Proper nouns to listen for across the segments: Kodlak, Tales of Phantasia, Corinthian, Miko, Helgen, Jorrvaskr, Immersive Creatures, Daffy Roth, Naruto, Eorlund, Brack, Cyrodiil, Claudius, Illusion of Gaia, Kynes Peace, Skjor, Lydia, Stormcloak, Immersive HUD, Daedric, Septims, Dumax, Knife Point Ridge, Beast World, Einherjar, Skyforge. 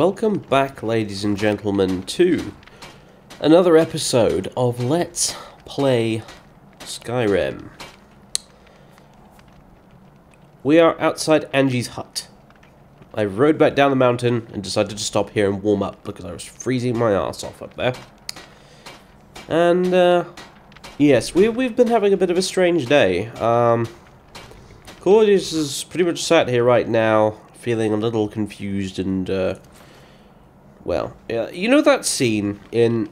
Welcome back, ladies and gentlemen, to another episode of Let's Play Skyrim. We are outside Angie's hut. I rode back down the mountain and decided to stop here and warm up because I was freezing my ass off up there. And, yes, we've been having a bit of a strange day. Claudius is pretty much sat here right now, feeling a little confused and, well, yeah, you know that scene in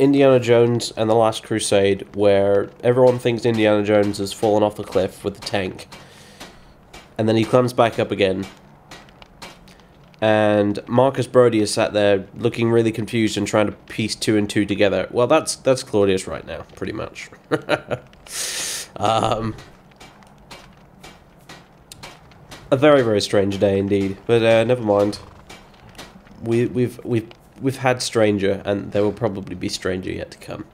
Indiana Jones and the Last Crusade where everyone thinks Indiana Jones has fallen off the cliff with the tank, and then he climbs back up again, and Marcus Brody is sat there looking really confused and trying to piece two and two together? Well, that's Claudius right now, pretty much. A very, very strange day indeed, but never mind. We've had stranger, and there will probably be stranger yet to come.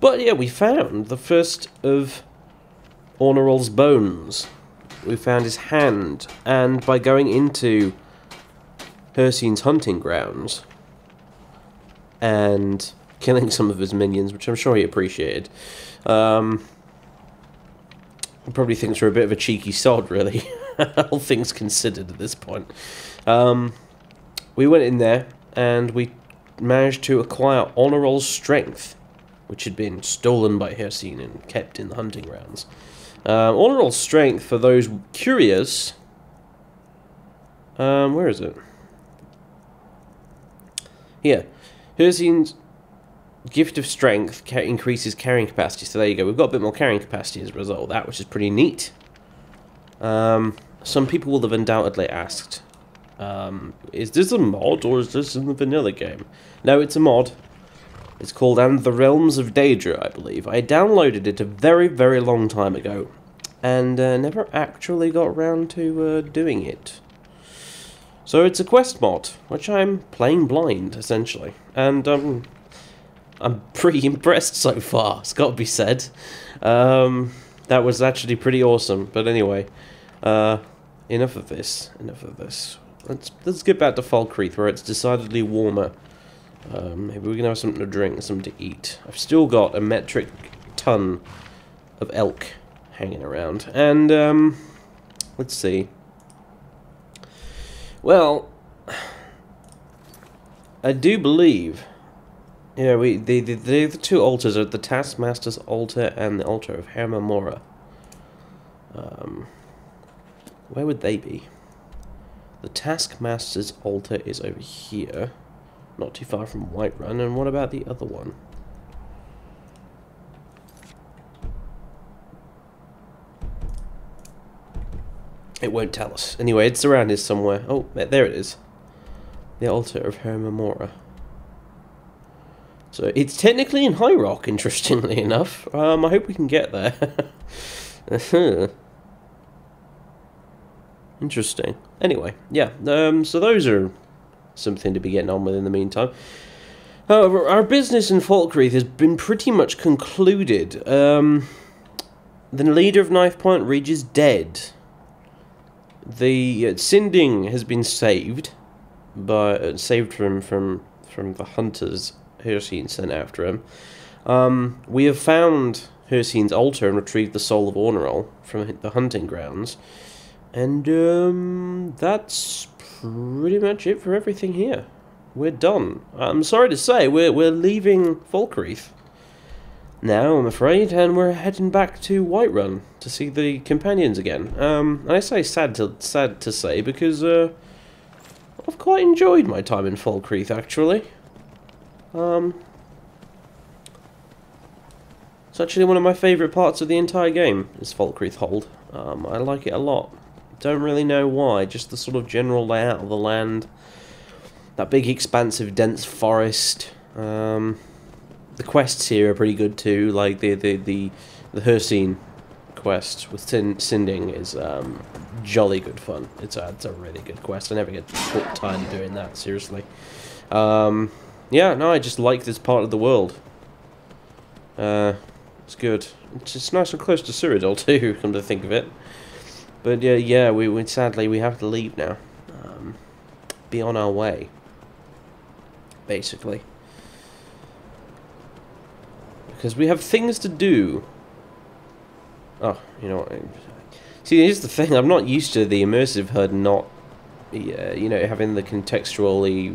But yeah, we found the first of Orneril's bones. We found his hand, and by going into Hircine's hunting grounds and killing some of his minions, which I'm sure he appreciated, probably thinks we're a bit of a cheeky sod, really. All things considered at this point. We went in there and we managed to acquire Orneril's strength, which had been stolen by Hircine and kept in the hunting grounds. Orneril's strength, for those curious... where is it? Here. Hircine's gift of strength increases carrying capacity. So there you go. We've got a bit more carrying capacity as a result of that, which is pretty neat. Some people will have undoubtedly asked, is this a mod or is this in the vanilla game? No, it's a mod. It's called the Realms of Daedra, I believe. I downloaded it a very, very long time ago, and never actually got around to doing it. So it's a quest mod, which I'm playing blind, essentially. And I'm pretty impressed so far, it's got to be said. That was actually pretty awesome, but anyway... Enough of this. Let's get back to Falkreath, where it's decidedly warmer. Maybe we can have something to drink and something to eat. I've still got a metric ton of elk hanging around. And, let's see. Well, I do believe... Yeah, the two altars are the Taskmaster's altar and the altar of Hermaeus Mora. Where would they be? The Taskmaster's altar is over here, not too far from Whiterun, and what about the other one? It won't tell us. Anyway, it's around here somewhere. Oh, there it is. The altar of Hermaeus Mora. So it's technically in High Rock, interestingly enough. I hope we can get there. Interesting. Anyway, yeah, so those are something to be getting on with in the meantime. However, our business in Falkreath has been pretty much concluded. The leader of Knife Point Ridge is dead. The Sinding has been saved, by saved from the hunters Hircine sent after him. We have found Hircine's altar and retrieved the soul of Orneril from the hunting grounds. And, that's pretty much it for everything here. We're done. I'm sorry to say, we're leaving Falkreath now, I'm afraid, and we're heading back to Whiterun to see the Companions again. And I say sad to say, because, I've quite enjoyed my time in Falkreath, actually. It's actually one of my favourite parts of the entire game, is Falkreath Hold. I like it a lot. Don't really know why, just the sort of general layout of the land, that big expansive dense forest. The quests here are pretty good too, like the Hircine quest with Sinding is jolly good fun. It's a really good quest. I never get tired of doing that, seriously. Yeah, no, I just like this part of the world. It's good. It's nice and close to Cyrodiil too, come to think of it. But yeah, we sadly have to leave now. be on our way, basically. Because we have things to do. Oh, you know what? See, here's the thing. I'm not used to the immersive HUD not, you know, having the contextually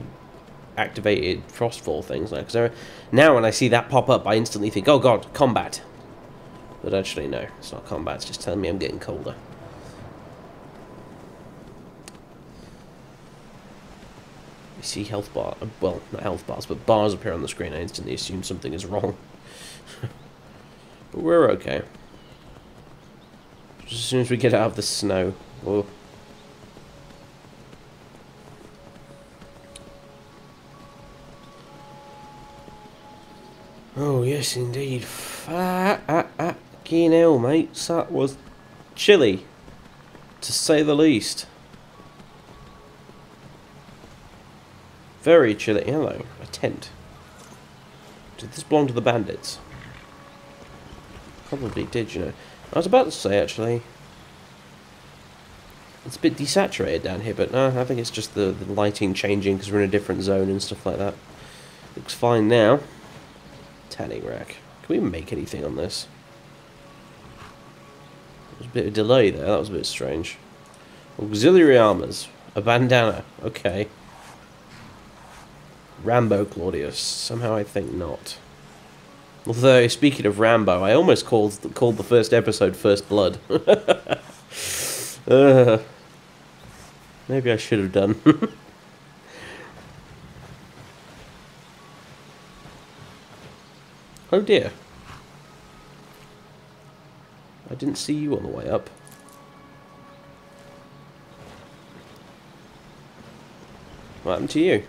activated Frostfall things. Like, because now when I see that pop up, I instantly think, oh god, combat. But actually, no, it's not combat. It's just telling me I'm getting colder. You see health bar, well, not health bars, but bars appear on the screen. I instantly assume something is wrong. But we're okay. Just as soon as we get out of the snow. Whoa. Oh, yes, indeed. Fucking hell, mates. That was chilly, to say the least. Very chilly. Hello, a tent. Did this belong to the bandits? Probably did, you know. I was about to say, actually, it's a bit desaturated down here, but no, I think it's just the lighting changing because we're in a different zone and stuff like that. Looks fine now. Tanning rack. Can we make anything on this? There's a bit of delay there. That was a bit strange. Auxiliary armors. A bandana. Okay. Rambo Claudius. Somehow I think not. Although, speaking of Rambo, I almost called the first episode First Blood. Maybe I should have done. Oh dear. I didn't see you on the way up. What happened to you?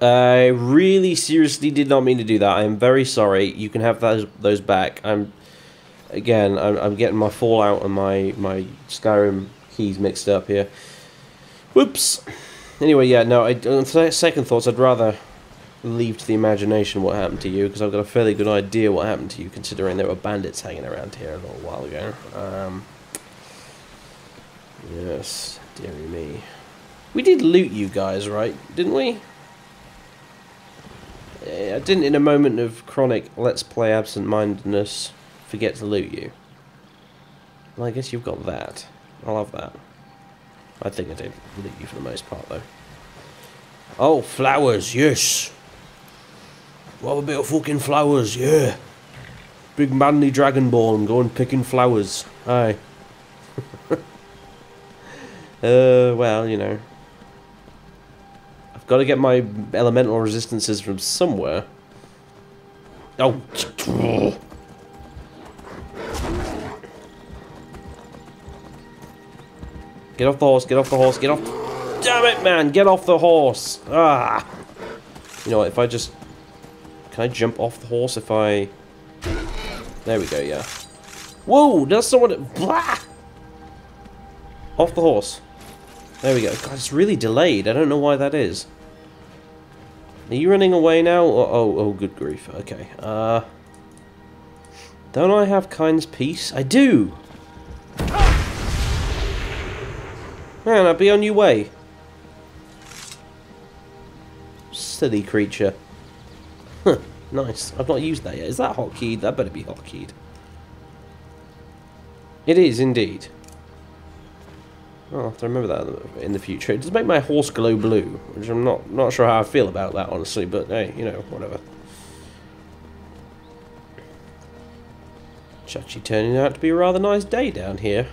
I really seriously did not mean to do that. I am very sorry. You can have those back. I'm getting my Fallout and my Skyrim keys mixed up here. Whoops. Anyway, yeah, no, on second thoughts, I'd rather leave to the imagination what happened to you, because I've got a fairly good idea what happened to you, considering there were bandits hanging around here a little while ago. Yes, dear me. We did loot you guys, right? Didn't we? I didn't, in a moment of chronic let's play absent-mindedness, forget to loot you. Well, I guess you've got that. I love that. I think I did loot you for the most part, though. Oh, flowers, yes. What a bit of fucking flowers, yeah. Big manly dragonborn going picking flowers. Aye. Well, you know. Got to get my elemental resistances from somewhere. Oh. Get off the horse, get off the horse, get off. Damn it, man, get off the horse. Ah. You know what, if I just... Can I jump off the horse if I... There we go, yeah. Whoa, that's not what... Blah! Off the horse. There we go. God, it's really delayed. I don't know why that is. Are you running away now? Oh, good grief. Okay. Don't I have Kynes Peace? I do! Man, I'll be on your way. Silly creature. Huh, nice. I've not used that yet. Is that hotkeyed? That better be hotkeyed. It is, indeed. I'll have to remember that in the future. It does make my horse glow blue, which I'm not sure how I feel about that, honestly, but hey, you know, whatever. It's actually turning out to be a rather nice day down here.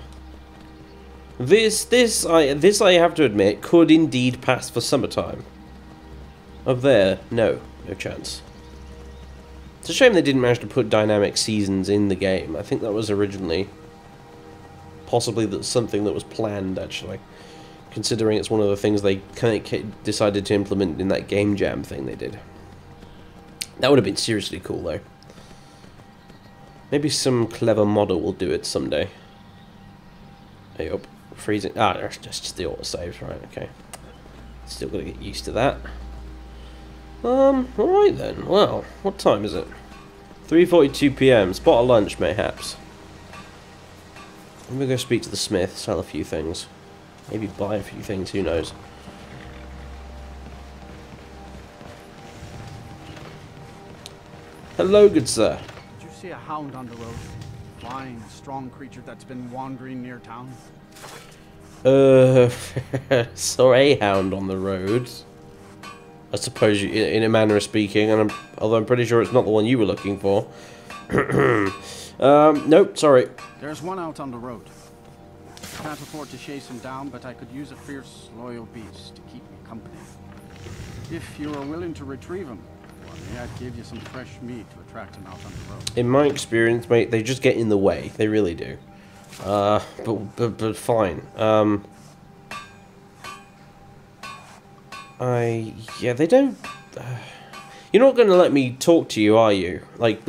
This I have to admit, could indeed pass for summertime. Up there, no chance. It's a shame they didn't manage to put dynamic seasons in the game. I think that was originally... Possibly that's something that was planned, actually, considering it's one of the things they kind of decided to implement in that game jam thing they did. That would have been seriously cool, though. Maybe some clever modder will do it someday. Hey, up, freezing. Ah, that's just the autosaves, right? Okay, still gotta get used to that. All right then. Well, what time is it? 3:42 p.m. Spot a lunch, mayhaps. I'm going to go speak to the smith, sell a few things. Maybe buy a few things, who knows. Hello, good sir. Did you see a hound on the road? Flying, strong creature that's been wandering near town. Saw a hound on the road. I suppose, you, in a manner of speaking, and although I'm pretty sure it's not the one you were looking for. Nope, sorry. There's one out on the road. Can't afford to chase him down, but I could use a fierce, loyal beast to keep me company. If you are willing to retrieve him, well, may I give you some fresh meat to attract him out on the road. In my experience, mate, they just get in the way. They really do. But fine. Yeah, they don't... You're not going to let me talk to you, are you? Like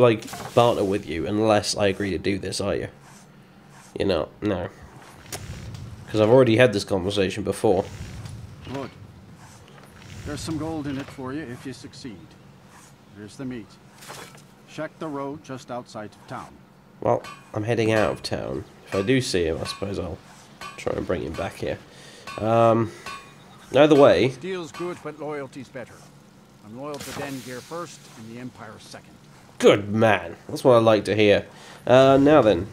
barter with you, unless I agree to do this, are you? You're not, no. Because I've already had this conversation before. Good. There's some gold in it for you if you succeed. Here's the meat. Check the road just outside of town. Well, I'm heading out of town. If I do see him, I suppose I'll try and bring him back here. Either way... Steel's good, but loyalty's better. I'm loyal to Dengeir first, and the Empire second. Good man. That's what I like to hear. Now then.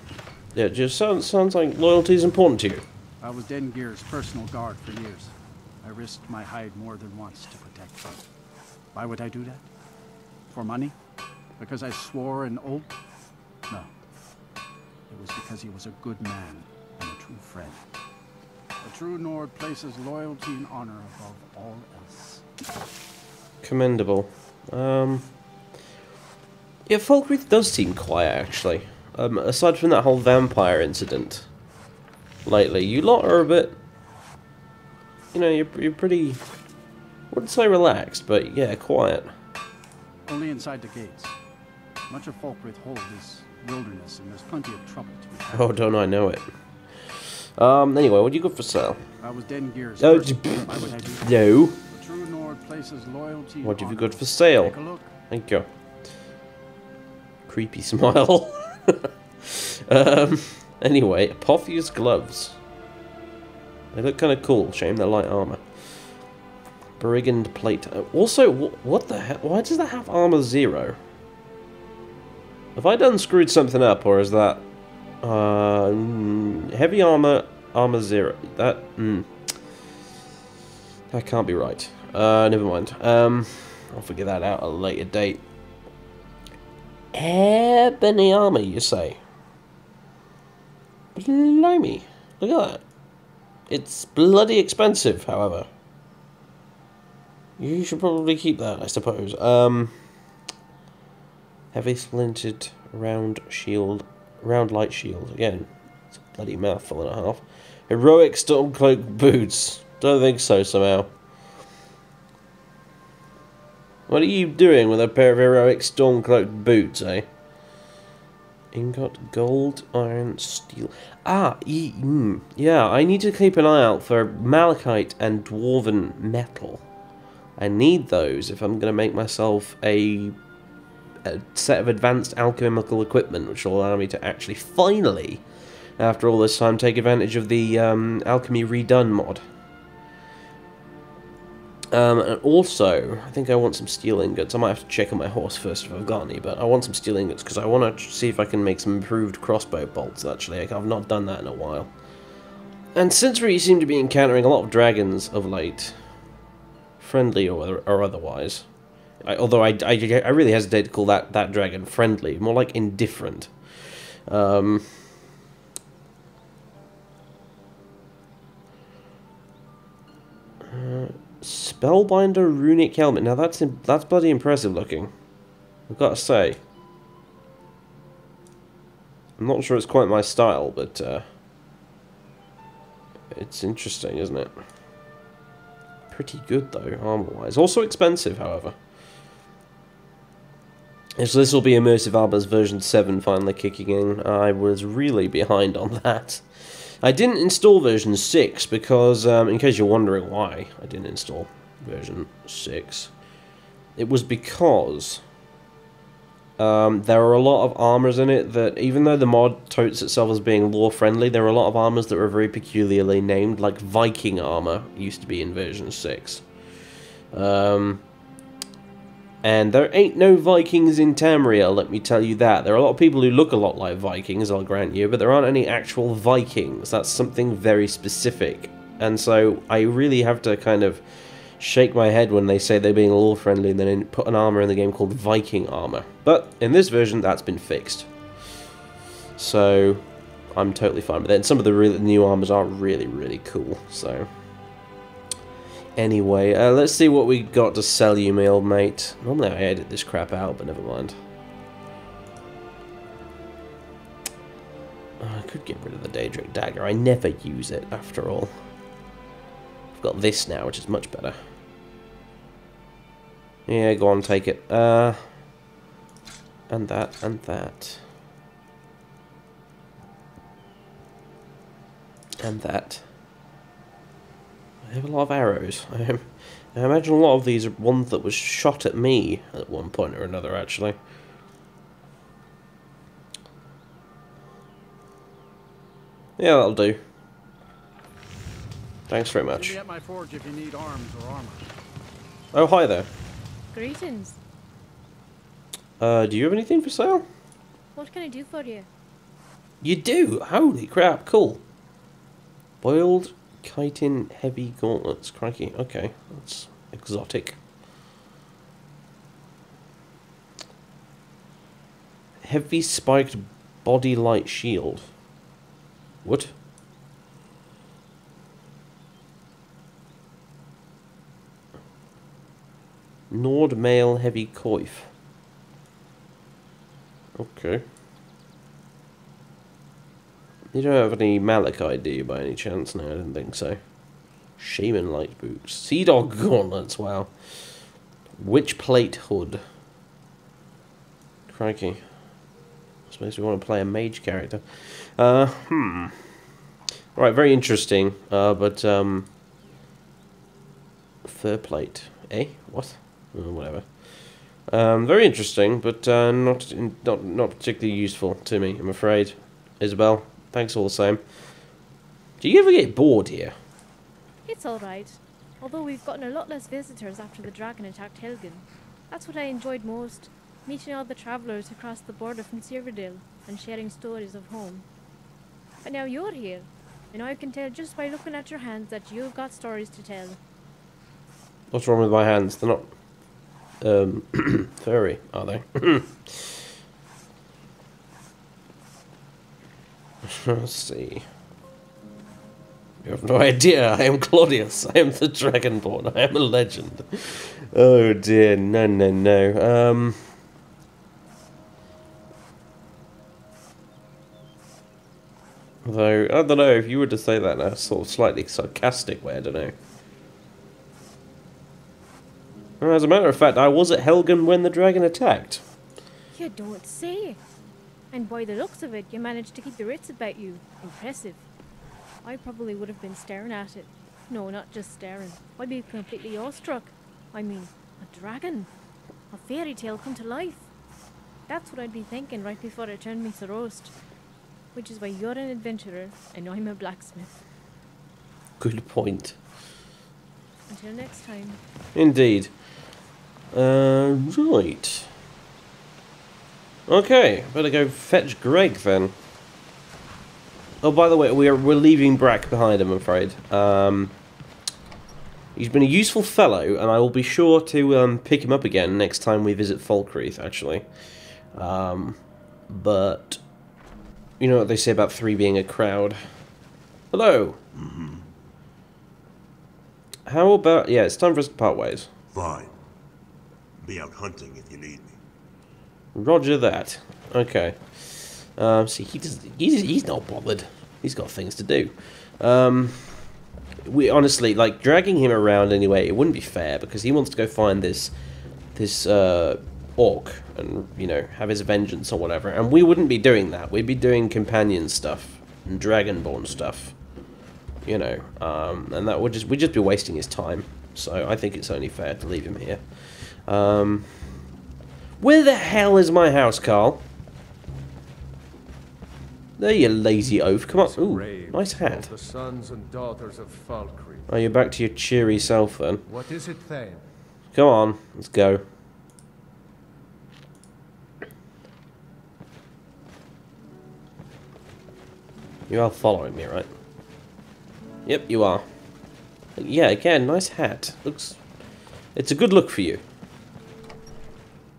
Yeah, it just sounds like loyalty's important to you. I was Dengeir's personal guard for years. I risked my hide more than once to protect him. Why would I do that? For money? Because I swore an oath? No. It was because he was a good man and a true friend. A true Nord places loyalty and honor above all else. Commendable. Yeah, Falkreath does seem quiet, actually. Aside from that whole vampire incident lately, you lot are a bit... You know, you're pretty... I wouldn't say relaxed, but yeah, quiet. Only inside the gates. Much of Falkreath Hold is wilderness, and there's plenty of trouble to be had. Oh, don't I know it. Anyway, what do you got for sale? I was Dengeir's no. The true Nord places loyalty. What have you got for sale? Take a look. Thank you. Creepy smile. Anyway, Apotheo's gloves. They look kind of cool. Shame they're light armor. Brigand plate. Also, what the heck? Why does that have armor 0? Have I done screwed something up, or is that... heavy armor, armor 0. That, that can't be right. Never mind. I'll figure that out at a later date. Ebony armor, you say? Blimey. Look at that. It's bloody expensive, however. You should probably keep that, I suppose. Heavy splintered round shield. Round light shield, again, it's a bloody mouthful and a half. Heroic stormcloak boots. Don't think so, somehow. What are you doing with a pair of heroic stormcloak boots, eh? Ingot, gold, iron, steel. Yeah, I need to keep an eye out for malachite and dwarven metal. I need those if I'm going to make myself a set of advanced alchemical equipment, which will allow me to actually finally, after all this time, take advantage of the alchemy redone mod. And also, I think I want some steel ingots. I might have to check on my horse first if I've got any, but I want some steel ingots because I want to see if I can make some improved crossbow bolts, actually. I've not done that in a while. And since we seem to be encountering a lot of dragons of late, friendly or otherwise... Although I really hesitate to call that dragon friendly, more like indifferent. Spellbinder runic helmet. Now that's bloody impressive looking. I've got to say. I'm not sure it's quite my style, but it's interesting, isn't it? Pretty good though, armor-wise. Also expensive, however. So this will be Immersive Alba's version 7 finally kicking in. I was really behind on that. I didn't install version 6 because, in case you're wondering why I didn't install version 6, it was because There are a lot of armors in it that, even though the mod totes itself as being lore-friendly, there are a lot of armors that were very peculiarly named, like Viking armor used to be in version 6. And there ain't no Vikings in Tamriel, let me tell you that. There are a lot of people who look a lot like Vikings, I'll grant you, but there aren't any actual Vikings. That's something very specific. And so I really have to kind of shake my head when they say they're being lore-friendly and then put an armor in the game called Viking armor. But in this version, that's been fixed. So I'm totally fine with it. And some of the new armors are really, really cool, so... Anyway, let's see what we got to sell you, my old mate. Normally I edit this crap out, but never mind. Oh, I could get rid of the Daedric Dagger. I never use it, after all. I've got this now, which is much better. Yeah, go on, take it. And that, and that. And that. I have a lot of arrows. I imagine a lot of these are ones that was shot at me at one point or another, actually. Yeah, that'll do. Thanks very much. Be at my forge if you need arms or armor. Oh, hi there. Greetings. Do you have anything for sale? What can I do for you? You do? Holy crap, cool. Boiled... chitin heavy gauntlets, crikey, okay, that's exotic. Heavy spiked body light shield. What? Nord mail heavy coif. Okay. You don't have any malachite, do you, by any chance? No, I don't think so. Shaman light boots. Sea dog gauntlets, wow. Witch plate hood. Crikey. I suppose we want to play a mage character. Right, very interesting. But, fur plate. Eh? What? Oh, whatever. Very interesting, but not particularly useful to me, I'm afraid. Isabel? Thanks all the same. Do you ever get bored here? It's alright. Although we've gotten a lot less visitors after the dragon attacked Helgen. That's what I enjoyed most. Meeting all the travellers across the border from Cyrodiil and sharing stories of home. But now you're here. And I can tell just by looking at your hands that you've got stories to tell. What's wrong with my hands? They're not... furry, are they? Let's see. You have no idea. I am Claudius. I am the Dragonborn. I am a legend. Oh dear. No, no, no. Though, I don't know if you were to say that in a sort of slightly sarcastic way, I don't know. Well, as a matter of fact, I was at Helgen when the dragon attacked. You don't say. And by the looks of it, you managed to keep the writs about you. Impressive. I probably would have been staring at it. No, not just staring. I'd be completely awestruck. I mean, a dragon. A fairy tale come to life. That's what I'd be thinking right before it turned me to roast. Which is why you're an adventurer and I'm a blacksmith. Good point. Until next time. Indeed. Right. Okay, better go fetch Greg then. Oh, by the way, we're leaving Brack behind, I'm afraid. He's been a useful fellow, and I will be sure to pick him up again next time we visit Falkreath, actually. But you know what they say about three being a crowd. Hello. Mm-hmm. How about it's time for us to part ways. Fine. Be out hunting if you need me. Roger that. Okay. See, he's not bothered. He's got things to do. We honestly, like, dragging him around anyway, it wouldn't be fair because he wants to go find this orc and, you know, have his vengeance or whatever. And we wouldn't be doing that. We'd be doing companion stuff and dragonborn stuff, you know. And that would we'd just be wasting his time. So I think it's only fair to leave him here. Where the hell is my house, Carl? There, you lazy oaf. Come on. Ooh, nice hat. The sons and daughters of Falkreath. Oh, you're back to your cheery self then. What is it, Thane? Come on, let's go. You are following me, right? Yep, you are. Yeah, again, nice hat. Looks... It's a good look for you.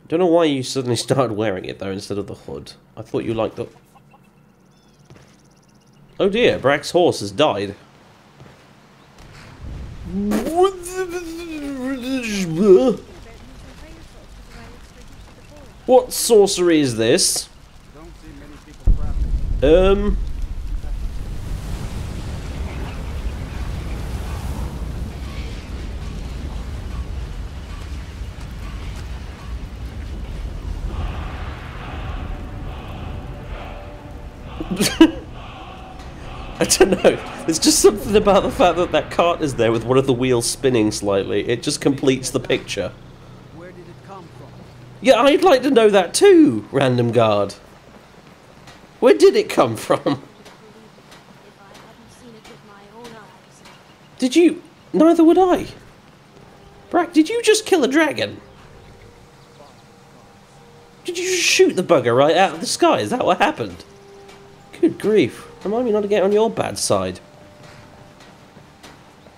Don't know why you suddenly started wearing it, though, instead of the hood. I thought you liked the... Oh dear, Brack's horse has died. What sorcery is this? I don't know, there's just something about the fact that that cart is there with one of the wheels spinning slightly. It just completes the picture. Where did it come from? Yeah, I'd like to know that too, random guard. Where did it come from? Did you... Neither would I. Brack, did you just kill a dragon? Did you just shoot the bugger right out of the sky? Is that what happened? Good grief. Remind me not to get on your bad side.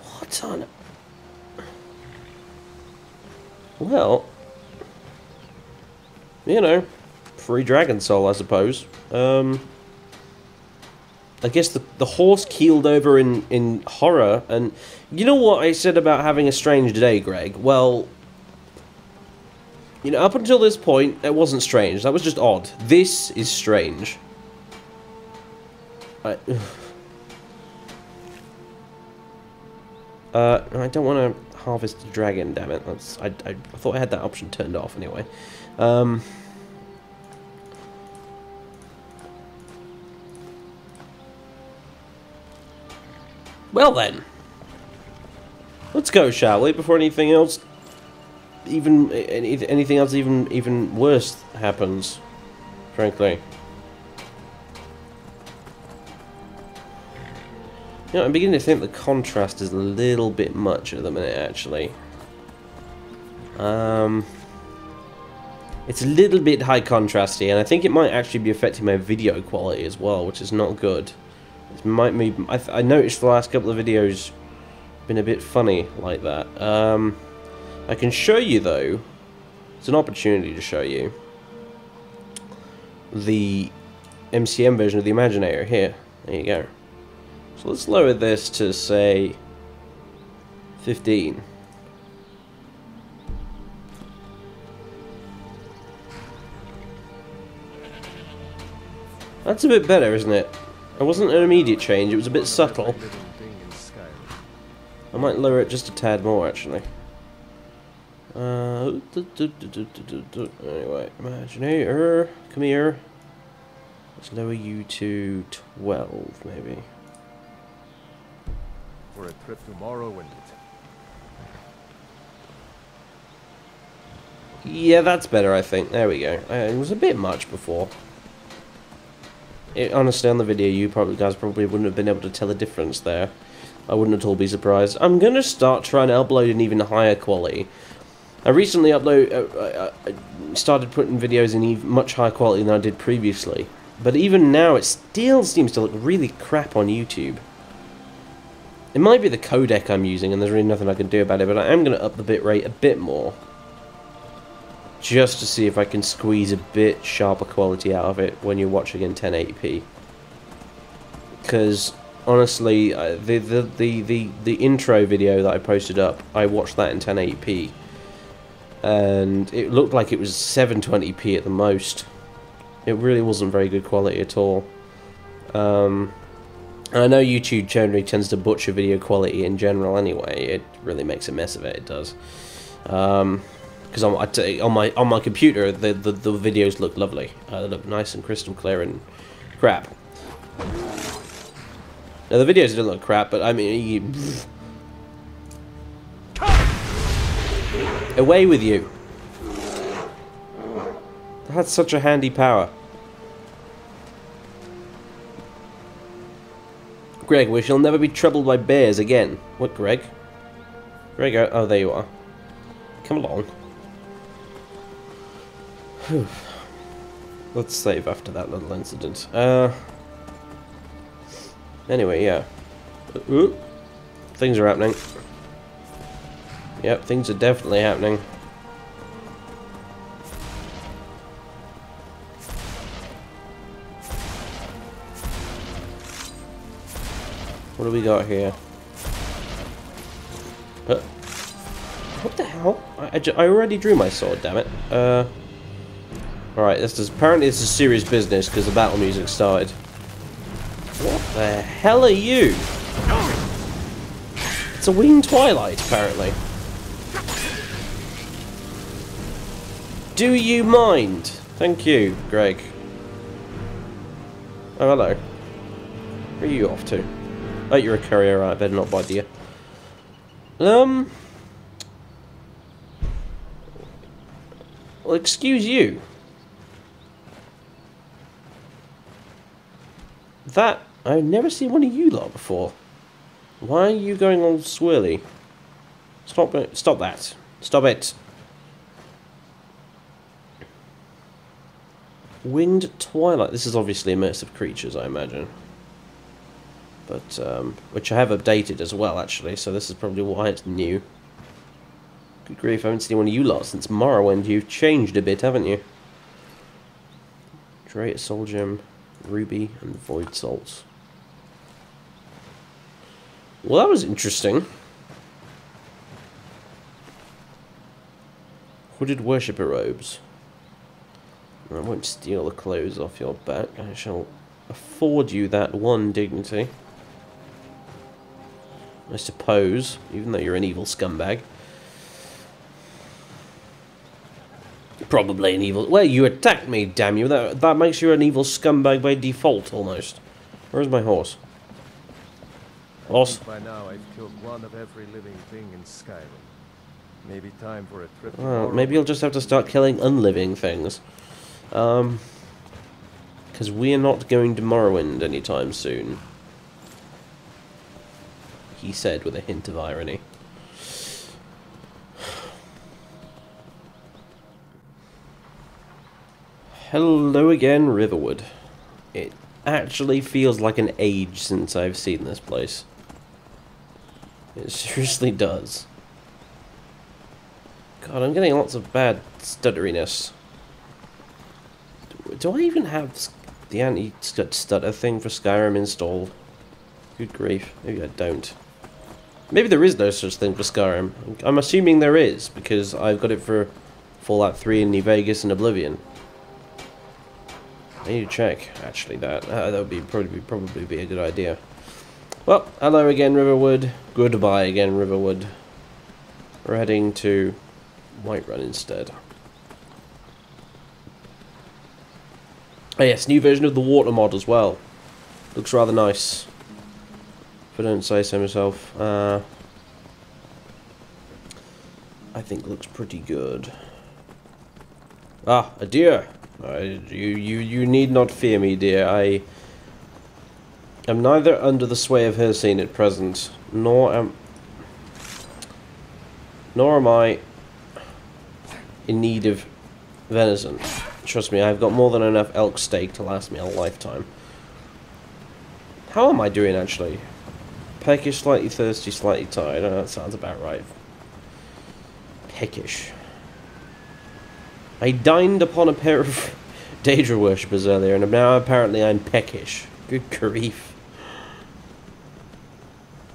What on... Well... You know, free dragon soul, I suppose. I guess the horse keeled over in horror, and... You know what I said about having a strange day, Greg? Well... You know, up until this point, it wasn't strange. That was just odd. This is strange. I don't want to harvest the dragon, damn it. That's, I thought I had that option turned off anyway. Well then, let's go, shall we? Before anything else, even worse happens, frankly. You know, I'm beginning to think the contrast is a little bit much at the minute, actually. It's a little bit high contrasty, and I think it might actually be affecting my video quality as well, which is not good. It might be, I noticed the last couple of videos been a bit funny like that. I can show you, though, it's an opportunity to show you, the MCM version of the Imaginator here. There you go. So let's lower this to, say, 15. That's a bit better, isn't it? It wasn't an immediate change, it was a bit subtle. I might lower it just a tad more, actually. Anyway, Imaginator, come here. Let's lower you to 12, maybe. For a trip to Morrowind. Yeah, that's better, I think. There we go. It was a bit much before. It, honestly, on the video, you guys probably wouldn't have been able to tell the difference there. I wouldn't at all be surprised. I'm gonna start trying to upload an even higher quality. I recently started putting videos in even much higher quality than I did previously, but even now, it still seems to look really crap on YouTube. It might be the codec I'm using, and there's really nothing I can do about it, but I am going to up the bitrate a bit more. Just to see if I can squeeze a bit sharper quality out of it when you're watching in 1080p. Because, honestly, the intro video that I posted up, I watched that in 1080p. And it looked like it was 720p at the most. It really wasn't very good quality at all. I know YouTube generally tends to butcher video quality in general anyway. It really makes a mess of it, it does. Because on my computer, the videos look lovely. They look nice and crystal clear and crap. Now, the videos don't look crap, but I mean... Away with you. That's such a handy power. Greg, we shall never be troubled by bears again. What, Greg? Greg, oh, there you are. Come along. Whew. Let's save after that little incident. Anyway, yeah. Ooh. Things are happening. Yep, things are definitely happening. What do we got here? What the hell? I already drew my sword, damn it. Alright, apparently this is serious business because the battle music started. What the hell are you? It's a winged twilight, apparently. Do you mind? Thank you, Greg. Oh, hello. Where are you off to? Oh, you're a courier, right? I better not bother you. Well, excuse you. That... I've never seen one of you lot before. Why are you going all swirly? Stop it. Stop that. Stop it. Winged twilight. This is obviously immersive creatures, I imagine. But, which I have updated as well, actually, so this is probably why it's new. Good grief, I haven't seen one of you lot since Morrowind. You've changed a bit, haven't you? Great Soul Gem, Ruby, and Void Salt. Well, that was interesting. Hooded Worshipper Robes. I won't steal the clothes off your back. I shall afford you that one dignity. I suppose, even though you're an evil scumbag. Probably an evil... Well, you attacked me, damn you. That makes you an evil scumbag by default, almost. Where's my horse? Horse? By now, I've killed one of every living thing in Skyrim. Maybe time for a trip... Well, maybe you'll just have to start killing unliving things. Because we're not going to Morrowind anytime soon. He said with a hint of irony. Hello again, Riverwood. It actually feels like an age since I've seen this place. It seriously does. God, I'm getting lots of bad stutteriness. Do I even have the anti-stutter thing for Skyrim installed? Good grief. Maybe I don't. Maybe there is no such thing for Skyrim. I'm assuming there is, because I've got it for Fallout 3 and New Vegas and Oblivion. I need to check, actually, that. That would be probably be a good idea. Well, hello again, Riverwood. Goodbye again, Riverwood. We're heading to Whiterun instead. Oh yes, new version of the water mod as well. Looks rather nice. If I don't say so myself. I think it looks pretty good. Ah, a deer! You need not fear me, dear. I am neither under the sway of Hircine at present, nor am I in need of venison. Trust me, I've got more than enough elk steak to last me a lifetime. How am I doing, actually? Peckish, slightly thirsty, slightly tired. I know that sounds about right. Peckish. I dined upon a pair of Daedra worshippers earlier, and now apparently I'm peckish. Good grief.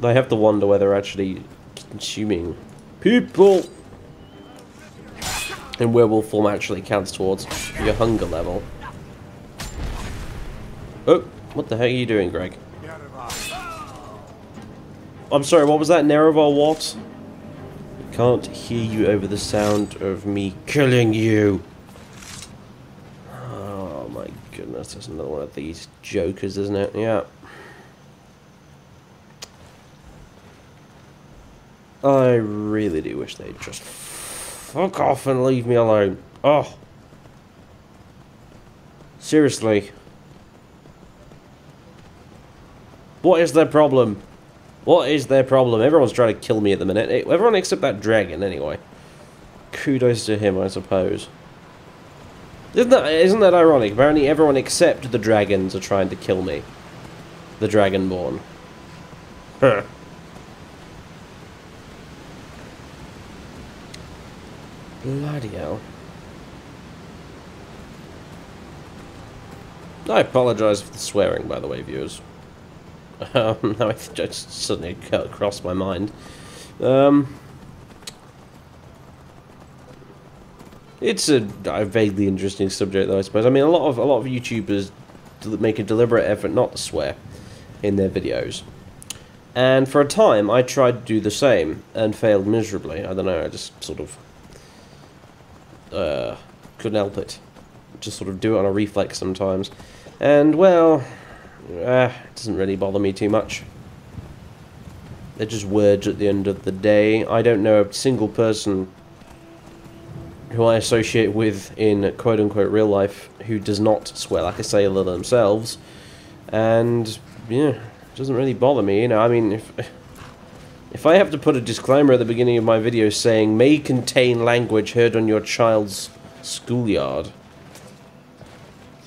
I have to wonder whether they're actually consuming people in werewolf form actually counts towards your hunger level. Oh, what the heck are you doing, Greg? I'm sorry, what was that? Nerevar what? Can't hear you over the sound of me killing you. Oh my goodness, that's another one of these jokers, isn't it? Yeah. I really do wish they'd just fuck off and leave me alone. Oh. Seriously. What is their problem? What is their problem? Everyone's trying to kill me at the minute. Everyone except that dragon, anyway. Kudos to him, I suppose. Isn't that ironic? Apparently everyone except the dragons are trying to kill me. The Dragonborn. Huh. Bloody hell. I apologise for the swearing, by the way, viewers. Now it just suddenly cut across my mind. It's a vaguely interesting subject, though, I suppose. I mean, a lot of YouTubers make a deliberate effort not to swear in their videos, and for a time I tried to do the same and failed miserably. I don't know. I just sort of couldn't help it. Just sort of do it on a reflex sometimes, and well. It doesn't really bother me too much. They're just words at the end of the day. I don't know a single person who I associate with in quote-unquote real life who does not swear like a sailor themselves. And, yeah, it doesn't really bother me, you know. I mean, if I have to put a disclaimer at the beginning of my video saying, may contain language heard on your child's schoolyard,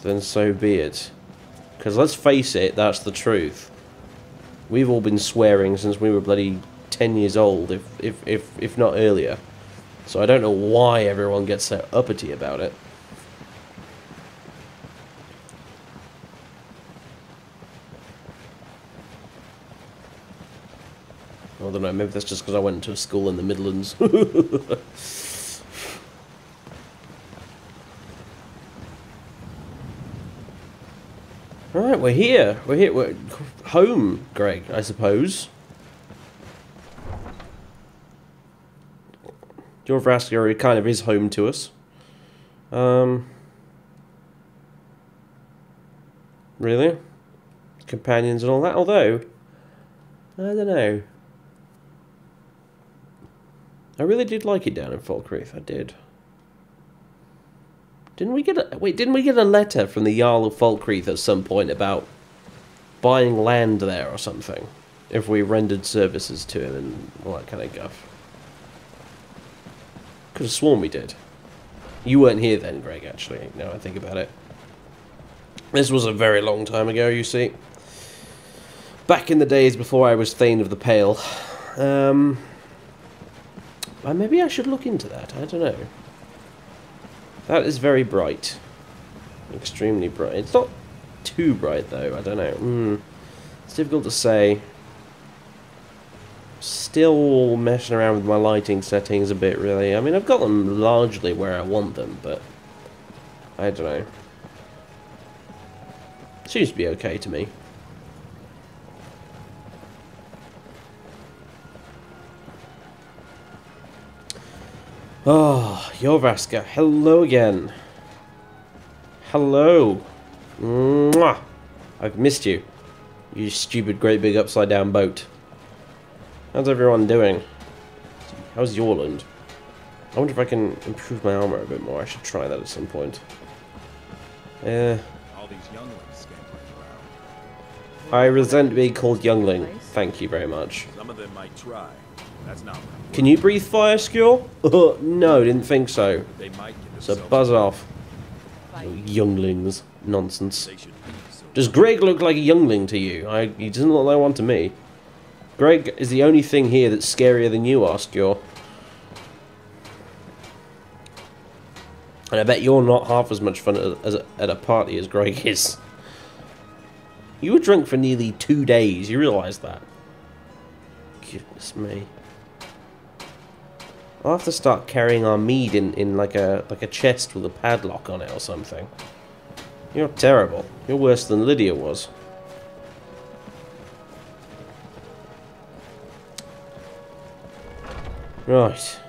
then so be it. Because let's face it, that's the truth. We've all been swearing since we were bloody 10 years old, if not earlier. So I don't know why everyone gets so uppity about it. I don't know, maybe that's just because I went to a school in the Midlands. Alright, we're here. We're here. We're home, Greg, I suppose. Jorrvaskr kind of is home to us. Really? Companions and all that? Although, I don't know. I really did like it down in Falkreath, I did. Didn't we get a letter from the Jarl of Falkreath at some point about buying land there or something? If we rendered services to him and all that kind of guff. Could have sworn we did. You weren't here then, Greg, actually, now I think about it. This was a very long time ago, you see. Back in the days before I was Thane of the Pale. Maybe I should look into that, I don't know. That is very bright. Extremely bright. It's not too bright, though. I don't know. It's difficult to say. Still messing around with my lighting settings a bit, really. I mean, I've got them largely where I want them, but I don't know. It seems to be okay to me. Oh, Jorrvaskr, hello again. Hello. Mwah. I've missed you. You stupid great big upside down boat. How's everyone doing? How's Eorlund? I wonder if I can improve my armor a bit more. I should try that at some point. I resent being called youngling. Thank you very much. Some of them might try. That's not right. Can you breathe fire, Skjor? No, didn't think so. They might get so buzz off. Oh, younglings. Nonsense. Does Greg look like a youngling to you? He doesn't look like one to me. Greg is the only thing here that's scarier than you are, Skjor. And I bet you're not half as much fun at a party as Greg is. You were drunk for nearly 2 days. You realise that? Goodness me. I'll have to start carrying our mead in like a chest with a padlock on it or something. You're terrible. You're worse than Lydia was. Right.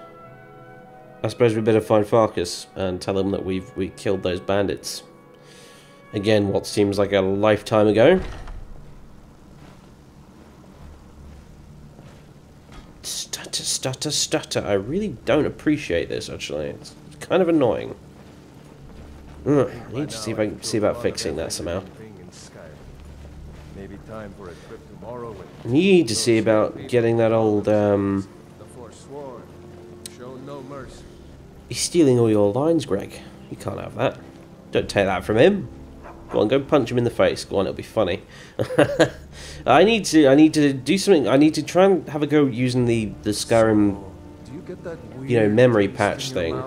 I suppose we better find Farkas and tell him that we killed those bandits. Again, what seems like a lifetime ago. Stutter, stutter. I really don't appreciate this, actually. It's kind of annoying. I need to see if I can see about fixing that somehow. Maybe time for a trip to Morrowind. Need to see about getting that old Show no mercy. He's stealing all your lines, Greg. You can't have that. Don't take that from him. Go on, go punch him in the face. Go on, it'll be funny. I need to do something. I need to try and have a go using the Skyrim, you know, memory patch thing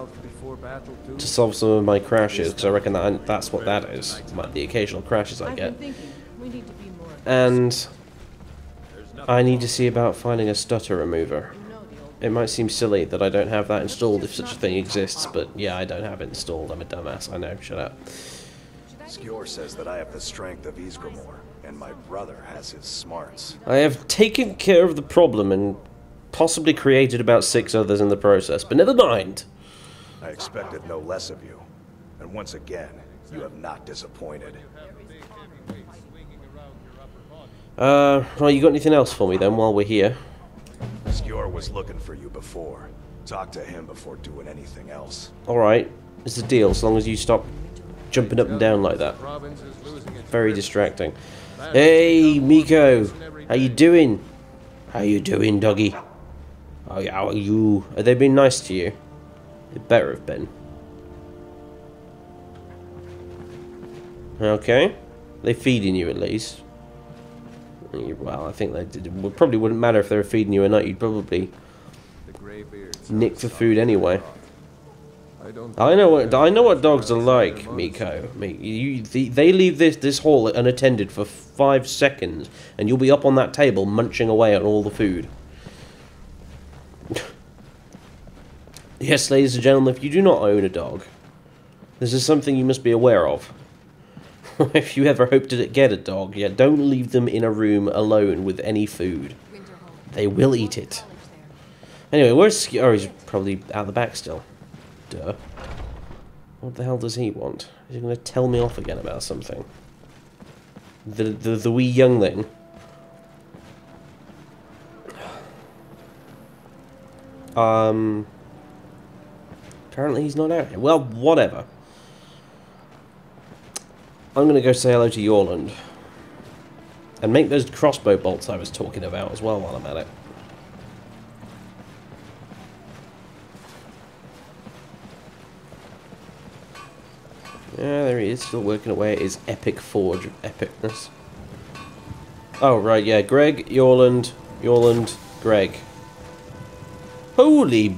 to solve some of my crashes, because I reckon that's what that is. The occasional crashes I get. And I need to see about finding a stutter remover. It might seem silly that I don't have that installed if such a thing exists, but yeah, I don't have it installed. I'm a dumbass, I know, shut up. Skjor says that I have the strength of Ysgramor, and my brother has his smarts. I have taken care of the problem and possibly created about 6 others in the process, but never mind. I expected no less of you, and once again, you have not disappointed. Well, you got anything else for me then while we're here? Skjor was looking for you before. Talk to him before doing anything else. Alright, it's a deal, as long as you stop jumping up and down like that. Very distracting. Hey, Miko! How you doing? How you doing, doggy? How are you? Have they been nice to you? They better have been. Okay. They feeding you at least. Well, I think they did. It probably wouldn't matter if they were feeding you or not. You'd probably nick for food anyway. I know what dogs are like, Miko. They leave this hall unattended for 5 seconds, and you'll be up on that table munching away on all the food. Yes, ladies and gentlemen, if you do not own a dog, this is something you must be aware of. If you ever hope to get a dog, yeah, don't leave them in a room alone with any food. They will eat it. Anyway, where's Skjor? Oh, he's probably out the back still. Duh. What the hell does he want? Is he going to tell me off again about something? The wee youngling. Apparently he's not out here. Well, whatever. I'm going to go say hello to Eorlund. And make those crossbow bolts I was talking about as well while I'm at it. Yeah, there he is, still working away at his epic forge of epicness. Oh, right, yeah, Greg, Eorlund, Eorlund, Greg. Holy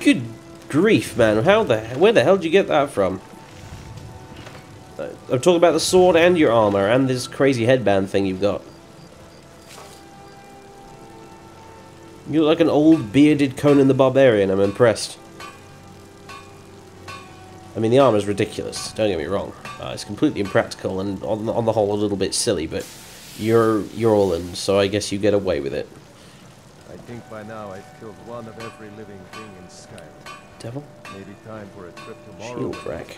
good grief, man. Where the hell did you get that from? I'm talking about the sword and your armor and this crazy headband thing you've got. You look like an old bearded Conan the Barbarian, I'm impressed. I mean, the armor's ridiculous, don't get me wrong. It's completely impractical and on the whole a little bit silly, but you're Orland, so I guess you get away with it. I think by now I've killed one of every living thing in Skyrim. Devil? Maybe time for a trip tomorrow. Shield rack.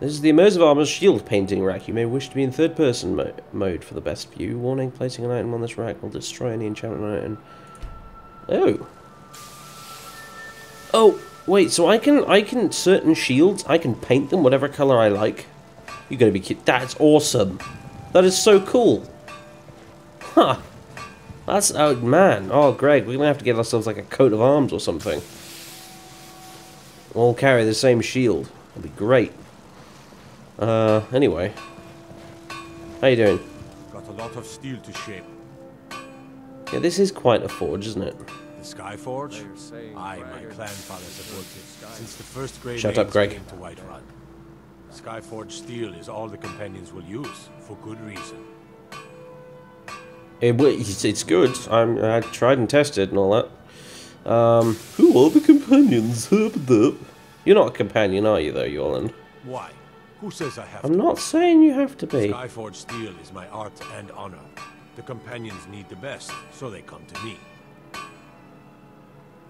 This is the Immersive Armor's shield painting rack. You may wish to be in third-person mode for the best view. Warning, placing an item on this rack will destroy any enchantment item. Oh. Oh, wait, so I can certain shields, I can paint them whatever colour I like. You're going to be kidding. That's awesome. That is so cool. Huh. That's, oh, man. Oh, Greg, we're going to have to get ourselves like a coat of arms or something. We'll all carry the same shield. That'll be great. Anyway. How you doing? Got a lot of steel to shape. Yeah, this is quite a forge, isn't it? The Skyforge? I, my grandfather's have worked it since the first grade. Shut up, Greg. Came to Whiterun. Skyforge steel is all the companions will use, for good reason. It's good. I tried and tested and all that. Who are the companions? You're not a companion, are you, though, Eorlund? Why? Who says I have to? I'm not saying you have to be. Skyforged steel is my art and honor. The companions need the best, so they come to me.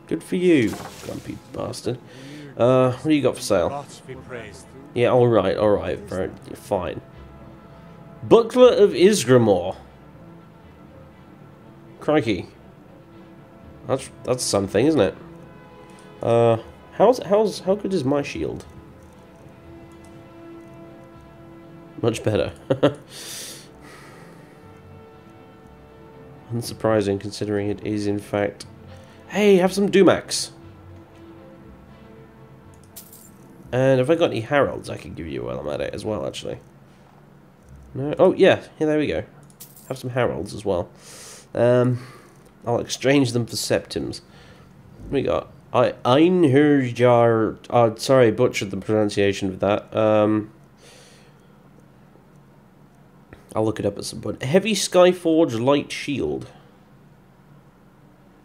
Good for you, grumpy bastard. What do you got for sale? Yeah, alright, bro. You're fine. Buckler of Ysgramor. Crikey. That's something, isn't it? How good is my shield? Much better. Unsurprising, considering it is in fact... Hey, have some Dumax! And have I got any Harolds I can give you while I'm at it as well, actually? No? Oh, yeah. Yeah, there we go. Have some Harolds as well. I'll exchange them for Septims. What we got? Einherjar... Oh, sorry, butchered the pronunciation of that. I'll look it up at some point. Heavy Skyforge Light Shield.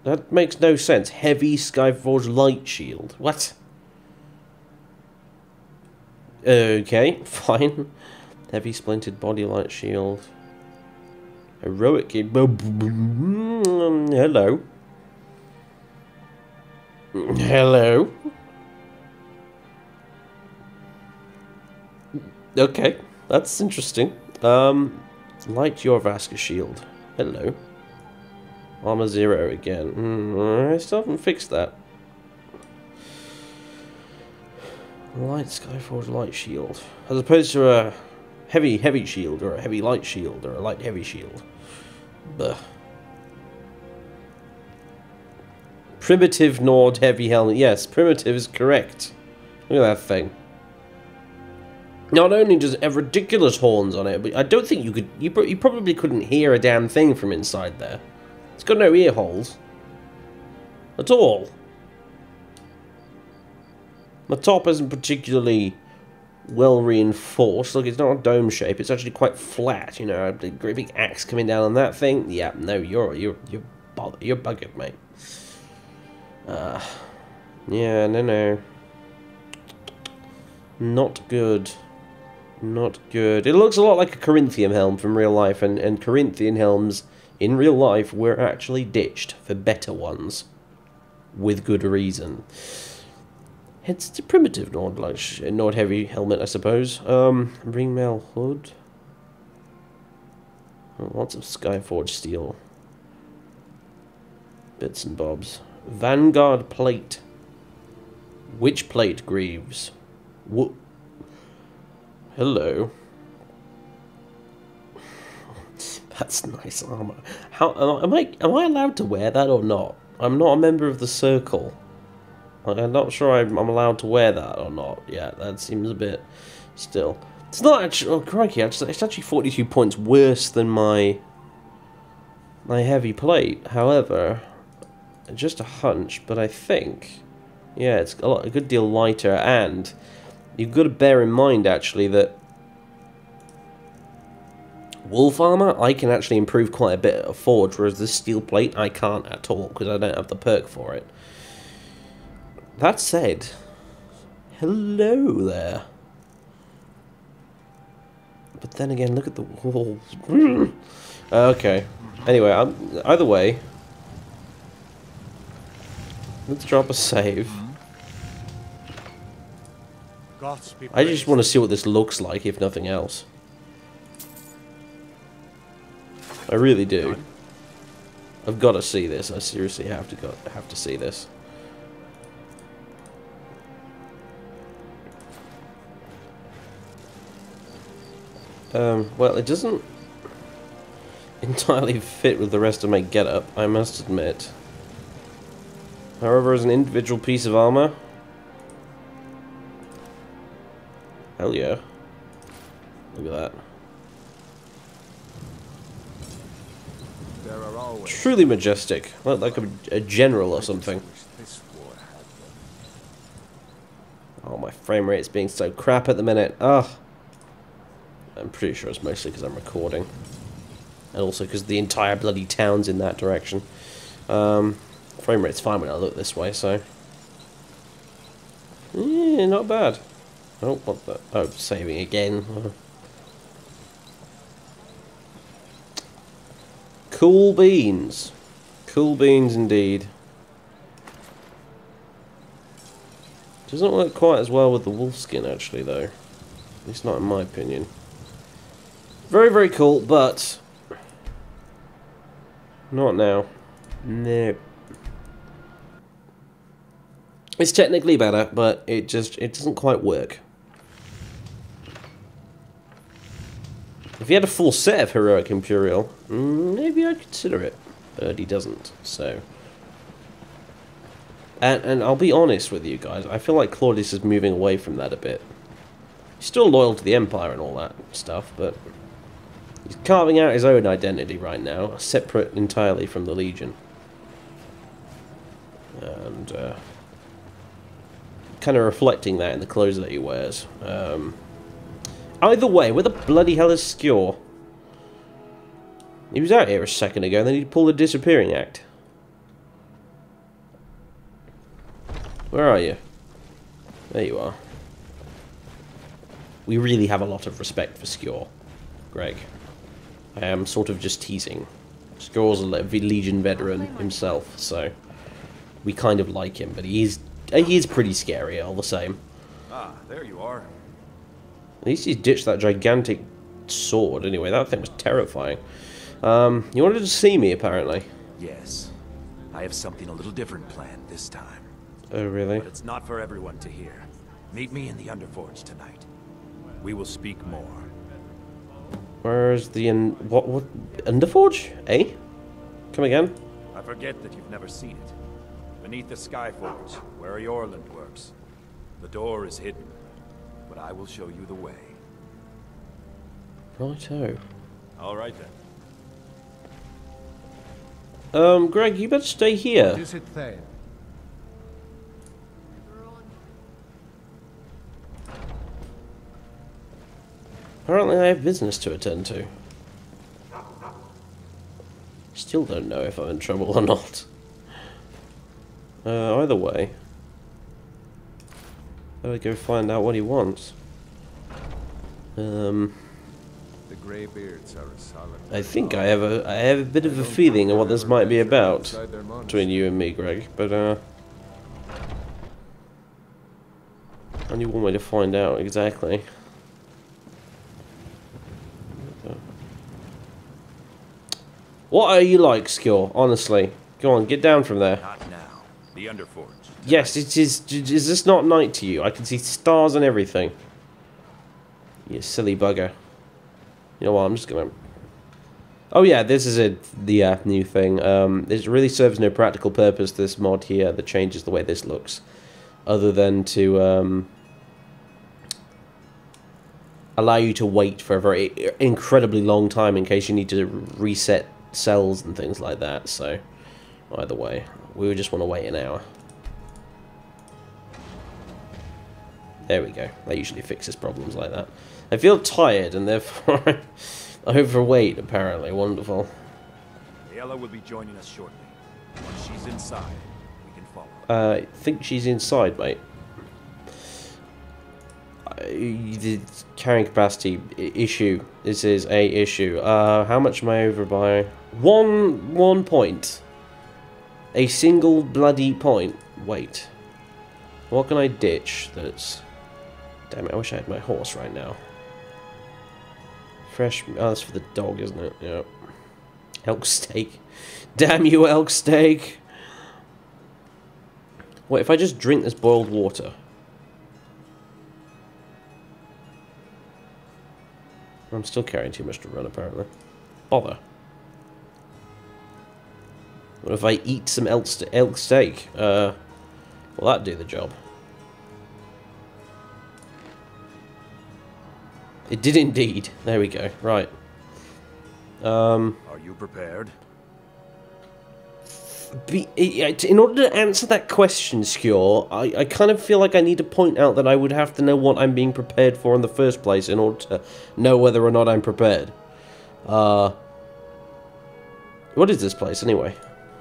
That makes no sense. Heavy Skyforge Light Shield. What? Okay, fine. Heavy Splintered Body Light Shield. Heroic... Hello. Hello. Okay, that's interesting. Light Jorrvaskr Shield. Hello. Armor 0 again. I still haven't fixed that. Light Skyforge Light Shield. As opposed to a heavy shield, or a heavy light shield, or a light heavy shield. Blech. Primitive Nord Heavy Helmet. Yes, primitive is correct. Look at that thing. Not only does it have ridiculous horns on it, but I don't think you could... You probably couldn't hear a damn thing from inside there. It's got no ear holes. At all. The top isn't particularly well reinforced. Look, it's not a dome shape. It's actually quite flat. You know, a great big axe coming down on that thing. Yeah, no, you're buggered, mate. Yeah, no. Not good. Not good. It looks a lot like a Corinthian helm from real life, and Corinthian helms in real life were actually ditched for better ones. With good reason. Hence the primitive Nord heavy helmet, I suppose. Ringmail hood. Oh, lots of Skyforge steel. Bits and bobs. Vanguard plate. Witch plate greaves. Whoa. Hello. That's nice armor. How am I allowed to wear that or not? I'm not a member of the circle. I'm not sure I'm allowed to wear that or not. Yeah, that seems a bit. Still, it's not actually. Oh crikey! It's actually 42 points worse than my heavy plate. However. Just a hunch, but I think, yeah, it's a good deal lighter, and you've got to bear in mind, actually, that wolf armor, I can actually improve quite a bit at Forge, whereas this steel plate, I can't at all, because I don't have the perk for it. That said, hello there. But then again, look at the walls. Okay. Anyway, either way... Let's drop a save. I just want to see what this looks like, if nothing else. I really do. I've got to see this. I seriously have to see this. Well, it doesn't entirely fit with the rest of my getup, I must admit. However, as an individual piece of armor... Hell yeah. Look at that. There are truly majestic. Like a general or something. Oh, my frame rate's being so crap at the minute. Ugh. I'm pretty sure it's mostly because I'm recording. And also because the entire bloody town's in that direction. Frame rate's fine when I look this way, so... Yeah, not bad. Oh, what the... Oh, saving again. Cool beans. Cool beans indeed. Doesn't work quite as well with the wolf skin, actually, though. At least not in my opinion. Very, very cool, but... Not now. Nope. It's technically better, but it doesn't quite work. If he had a full set of Heroic Imperial, maybe I'd consider it. But he doesn't, so... And I'll be honest with you guys, I feel like Claudius is moving away from that a bit. He's still loyal to the Empire and all that stuff, but... he's carving out his own identity right now, separate entirely from the Legion. And, kind of reflecting that in the clothes that he wears. Either way, where the bloody hell is Skjor? He was out here a second ago, and then he pulled a disappearing act. Where are you? There you are. We really have a lot of respect for Skjor, Greg. I am sort of just teasing. Skjor's a Legion veteran himself, so we kind of like him, but he is pretty scary all the same. Ah, there you are. At least he's ditched that gigantic sword. Anyway, that thing was terrifying. You wanted to see me, apparently. Yes. I have something a little different planned this time. Oh, really? But it's not for everyone to hear. Meet me in the Underforge tonight. We will speak more. Where's the... what? Underforge? Eh? Come again? I forget that you've never seen it. Beneath the Skyforge, where Eorlund works. The door is hidden. But I will show you the way. Righto. All right then. Greg, you better stay here. What is it there? Apparently, I have business to attend to. Still don't know if I'm in trouble or not. Either way. Gotta go find out what he wants. The greybeards are a solid. I think I have a bit of a feeling of what this might be about between you and me, Greg. But only one way to find out exactly. What are you like, Skjor? Honestly, go on, get down from there. Not now. The Underforge. Yes, it is. Is this not night to you? I can see stars and everything. You silly bugger. You know what? I'm just gonna... oh yeah, this is the new thing. It really serves no practical purpose, this mod here that changes the way this looks, other than to allow you to wait for a very incredibly long time in case you need to reset cells and things like that. So, either way, we would just want to wait an hour. There we go. That usually fixes problems like that. I feel tired and therefore I'm overweight, apparently. Wonderful. Ayla will be joining us shortly. When she's inside, we can follow. I think she's inside, mate. The carrying capacity issue. This is a issue. How much am I over by? One point. A single bloody point. Wait. What can I ditch that's... damn it, I wish I had my horse right now. Fresh... oh, that's for the dog, isn't it? Yeah. Elk steak. Damn you, elk steak! Wait, if I just drink this boiled water... I'm still carrying too much to run, apparently. Bother. What if I eat some elk steak? Will that do the job? It did indeed. There we go. Right. Are you prepared? In order to answer that question, Skjor, I kind of feel like I need to point out that I would have to know what I'm being prepared for in the first place in order to know whether or not I'm prepared. What is this place, anyway?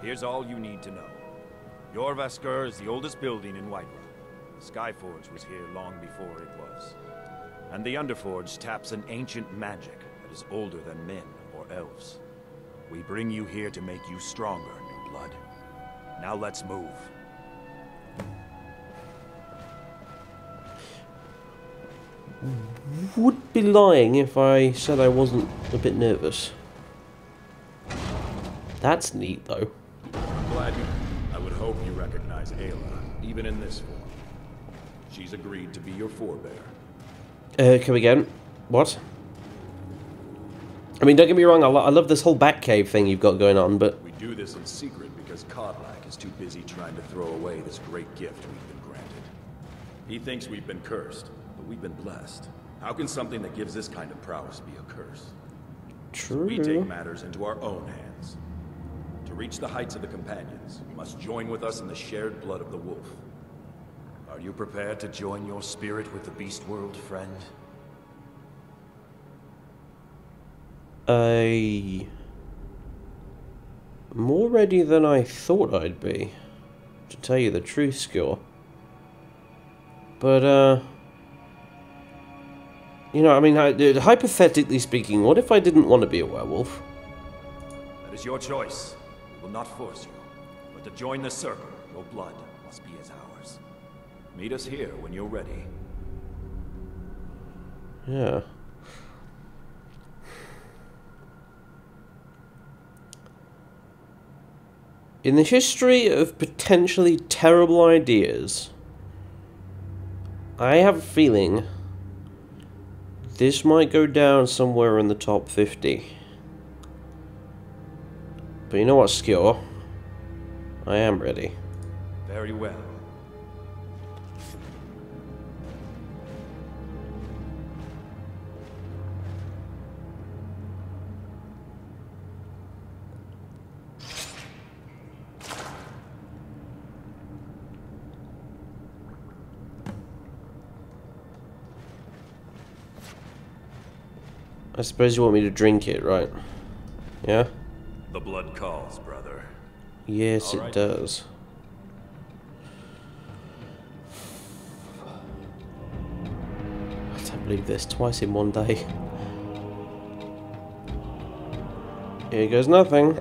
Here's all you need to know. Jorrvaskr is the oldest building in Whiterun. Skyforge was here long before it was. And the Underforge taps an ancient magic that is older than men or elves. We bring you here to make you stronger, new blood. Now let's move. Would be lying if I said I wasn't a bit nervous. That's neat, though. I'm glad you... I would hope you recognize Ayla. even in this form. She's agreed to be your forebear. Come again? What? I mean, don't get me wrong, I love this whole Batcave thing you've got going on, but... We do this in secret because Kodlak is too busy trying to throw away this great gift we've been granted. He thinks we've been cursed, but we've been blessed. How can something that gives this kind of prowess be a curse? True. So we take matters into our own hands. To reach the heights of the Companions, you must join with us in the shared blood of the wolf. Are you prepared to join your spirit with the beast world, friend? More ready than I thought I'd be, to tell you the truth, Skjor. But, you know, I mean, hypothetically speaking, what if I didn't want to be a werewolf? That is your choice. We will not force you. But to join the circle, your blood must be as ours. Meet us here when you're ready. Yeah. In the history of potentially terrible ideas, I have a feeling this might go down somewhere in the top 50. But you know what, Skjor? I am ready. Very well. I suppose you want me to drink it, right? Yeah? The blood calls, brother. Yes, it does. I don't believe this, twice in one day. Here goes nothing.